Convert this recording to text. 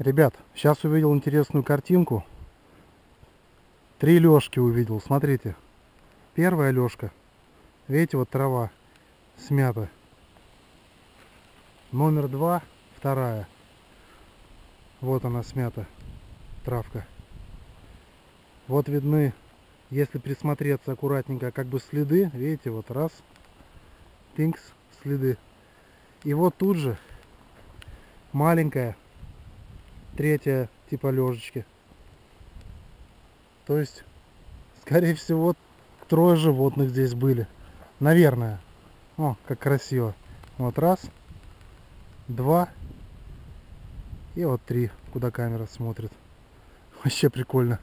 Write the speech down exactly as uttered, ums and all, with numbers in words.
Ребят, сейчас увидел интересную картинку. Три лёжки увидел, смотрите. Первая лёжка. Видите, вот трава смята. Номер два, вторая. Вот она смята, травка. Вот видны, если присмотреться аккуратненько, как бы следы. Видите, вот раз. Тинкс, следы. И вот тут же маленькая третья типа лёжечки. То есть, скорее всего, трое животных здесь были. Наверное. О, как красиво. Вот раз, два и вот три, куда камера смотрит. Вообще прикольно.